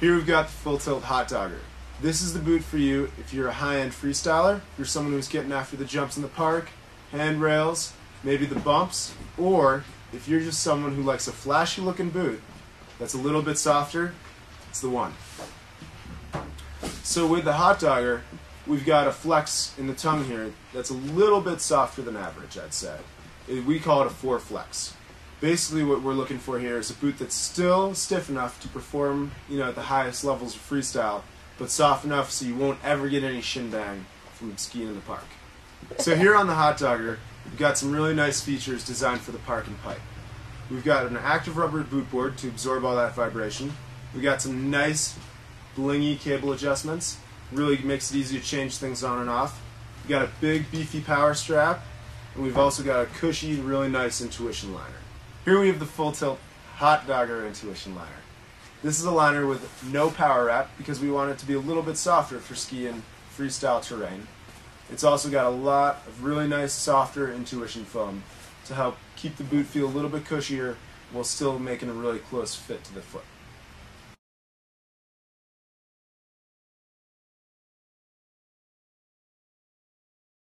Here we've got the Full Tilt Hot Dogger. This is the boot for you if you're a high-end freestyler, if you're someone who's getting after the jumps in the park, handrails, maybe the bumps, or if you're just someone who likes a flashy-looking boot that's a little bit softer, it's the one. So with the Hot Dogger, we've got a flex in the tongue here that's a little bit softer than average, I'd say. We call it a 4 flex. Basically what we're looking for here is a boot that's still stiff enough to perform, at the highest levels of freestyle, but soft enough so you won't ever get any shin bang from skiing in the park. So here on the Hot Dogger, we've got some really nice features designed for the park and pipe. We've got an active rubber boot board to absorb all that vibration. We've got some nice blingy cable adjustments. Really makes it easy to change things on and off. We've got a big beefy power strap, and we've also got a cushy, really nice Intuition Liner. Here we have the Full Tilt Hot Dogger Intuition Liner. This is a liner with no power wrap because we want it to be a little bit softer for skiing freestyle terrain. It's also got a lot of really nice, softer Intuition foam to help keep the boot feel a little bit cushier while still making a really close fit to the foot.